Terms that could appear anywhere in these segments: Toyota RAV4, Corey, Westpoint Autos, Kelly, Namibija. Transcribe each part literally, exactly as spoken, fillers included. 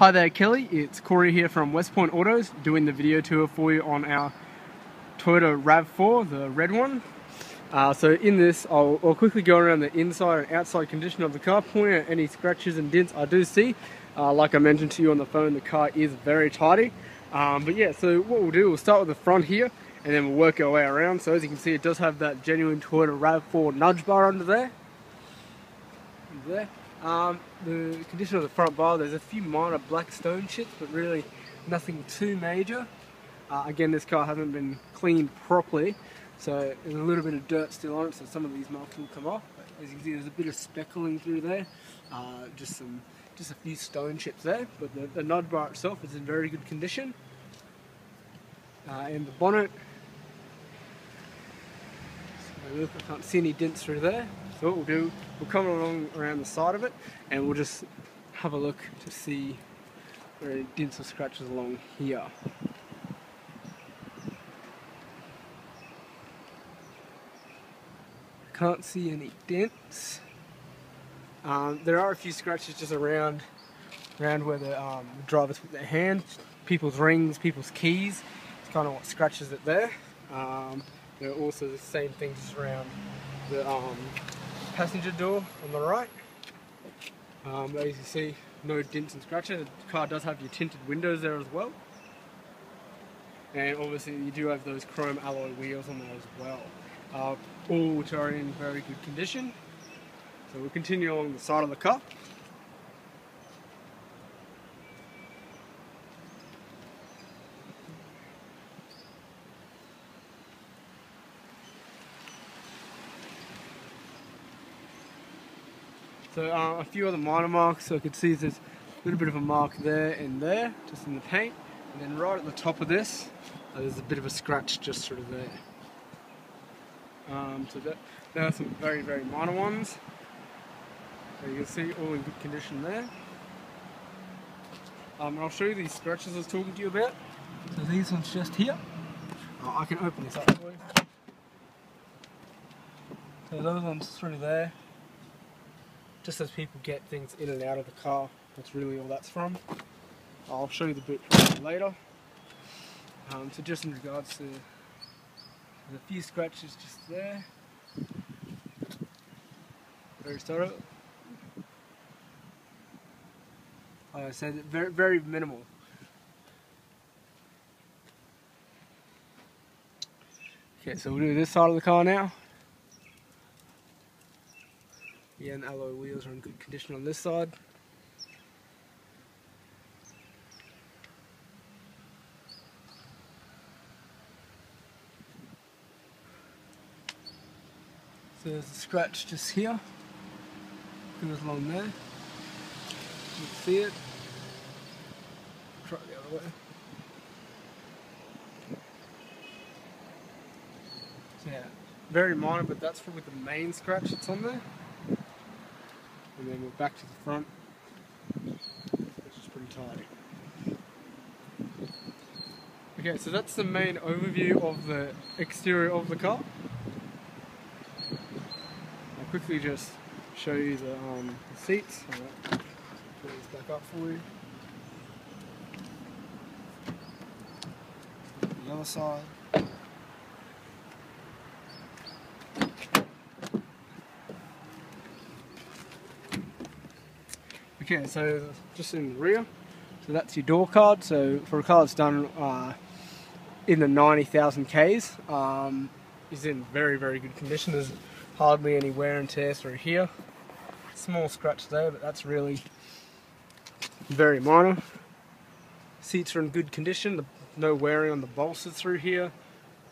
Hi there Kelly, it's Corey here from Westpoint Autos doing the video tour for you on our Toyota RAV four, the red one. Uh, so in this I'll, I'll quickly go around the inside and outside condition of the car, point out any scratches and dents I do see. Uh, like I mentioned to you on the phone, the car is very tidy. Um, but yeah, so what we'll do, we'll start with the front here and then we'll work our way around. So as you can see, it does have that genuine Toyota RAV four nudge bar under there. Under there. Um, the condition of the front bar, there's a few minor black stone chips, but really nothing too major. Uh, again, this car hasn't been cleaned properly, so there's a little bit of dirt still on it, so some of these marks will come off. But as you can see, there's a bit of speckling through there, uh, just some, just a few stone chips there. But the, the nudge bar itself is in very good condition. Uh, and the bonnet, I can't see any dents through there. So what we'll do, we'll come along around the side of it and we'll just have a look to see where any dents or scratches along here. Can't see any dents. Um, there are a few scratches just around, around where the, um, the drivers put their hand, people's rings, people's keys. It's kind of what scratches it there. Um, There are also the same things around the um, passenger door on the right. Um, as you can see, no dents and scratches. The car does have your tinted windows there as well. And obviously you do have those chrome alloy wheels on there as well. Uh, all which are in very good condition. So we'll continue along the side of the car. So uh, a few other minor marks, so I could see there's a little bit of a mark there and there, just in the paint. And then right at the top of this, uh, there's a bit of a scratch just sort of there. Um, so that, there are some very, very minor ones. So you can see all in good condition there. Um, and I'll show you these scratches I was talking to you about. So these ones just here. Oh, I can open this up for you. So those ones through there. Just as people get things in and out of the car, that's really all that's from. I'll show you the bit later. Um, so just in regards to the few scratches just there. Very sorry. Like I said, very, very minimal. Okay, so we'll do this side of the car now. Yeah, and alloy wheels are in good condition on this side. So there's a scratch just here. Goes along there. You can see it. Try it the other way. So yeah, very minor, but that's probably the main scratch that's on there. And then we're back to the front, which is pretty tidy. Okay, so that's the main overview of the exterior of the car. I'll quickly just show you the, um, the seats. All right. Put these back up for you. The other side. Okay, so just in the rear, so that's your door card. So for a car that's done uh, in the ninety thousand Ks, um, is in very, very good condition. There's hardly any wear and tear through here. Small scratch there, but that's really very minor. Seats are in good condition. No wearing on the bolsters through here.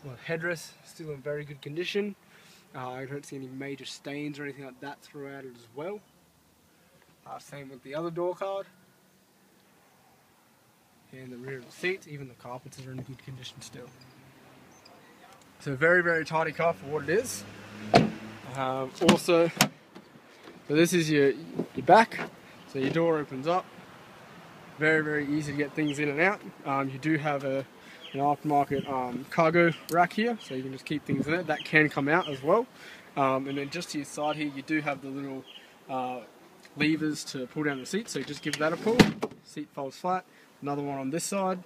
Well, headrest still in very good condition. Uh, I don't see any major stains or anything like that throughout it as well. Uh, same with the other door card. And the rear of the seats, even the carpets are in good condition still. So very, very tidy car for what it is. Um, also, so this is your, your back. So your door opens up. Very, very easy to get things in and out. Um, you do have a, an aftermarket um, cargo rack here, so you can just keep things in it. That can come out as well. Um, and then just to your side here, you do have the little... Uh, levers to pull down the seat, so just give that a pull, seat folds flat. Another one on this side,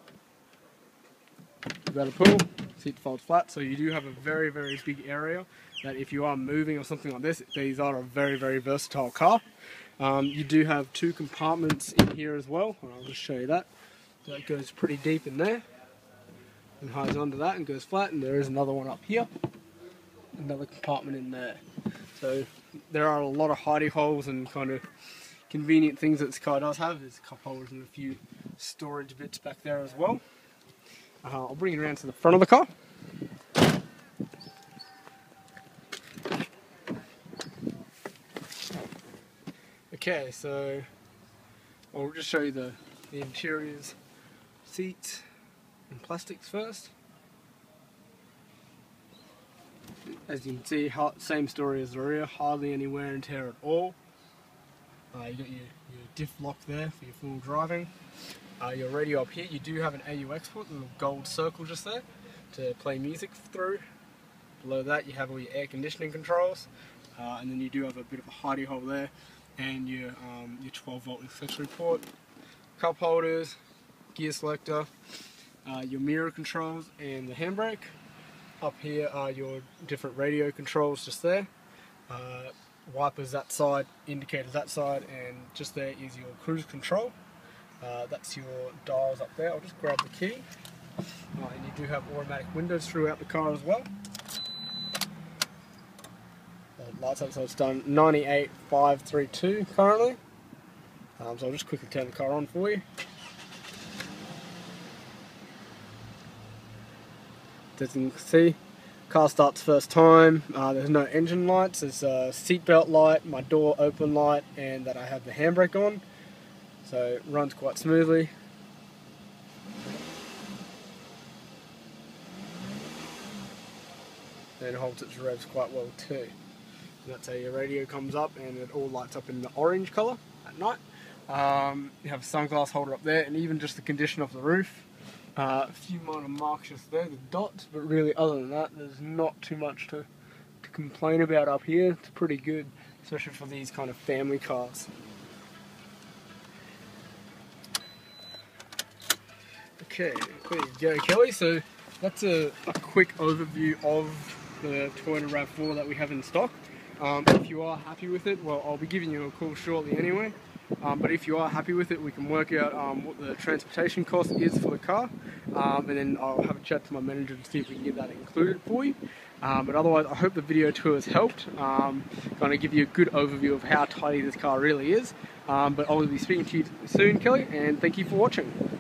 give that a pull, seat folds flat. So you do have a very, very big area that if you are moving or something like this, these are a very, very versatile car. Um, you do have two compartments in here as well, and I'll just show you that. That goes pretty deep in there, and hides under that and goes flat, and there is another one up here, another compartment in there. So there are a lot of hidey holes and kind of convenient things that this car does have. There's cup holders and a few storage bits back there as well. Uh, I'll bring it around to the front of the car. Okay, so I'll just show you the, the interiors, seats and plastics first. As you can see, same story as the rear, hardly any wear and tear at all. Uh, you got your, your diff lock there for your full driving. Uh, your radio up here, you do have an A U X port, a little gold circle just there to play music through. Below that you have all your air conditioning controls, uh, and then you do have a bit of a hidey hole there, and your um, your twelve volt accessory port, cup holders, gear selector, uh, your mirror controls and the handbrake. Up here are your different radio controls just there, uh, wipers that side, indicators that side, and just there is your cruise control. Uh, that's your dials up there. I'll just grab the key. Uh, and you do have automatic windows throughout the car as well. Uh, lights up, so it's done ninety-eight five thirty-two currently. Um, so I'll just quickly turn the car on for you. As you can see, car starts first time. Uh, there's no engine lights. There's a seatbelt light, my door open light, and that I have the handbrake on. So it runs quite smoothly. And holds its revs quite well too. And that's how your radio comes up, and it all lights up in the orange color at night. Um, you have a sunglass holder up there, and even just the condition of the roof. Uh, a few minor marks just there, the dots, but really other than that there's not too much to, to complain about up here. It's pretty good, especially for these kind of family cars. Okay, there you go, Kelly. So that's a, a quick overview of the Toyota RAV four that we have in stock. Um, if you are happy with it, well, I'll be giving you a call shortly anyway. Um, but if you are happy with it, we can work out um, what the transportation cost is for the car, um, and then I'll have a chat to my manager to see if we can get that included for you. Um, but otherwise, I hope the video tour has helped, um, kind of give you a good overview of how tidy this car really is. Um, but I'll be speaking to you soon, Kelly, and thank you for watching.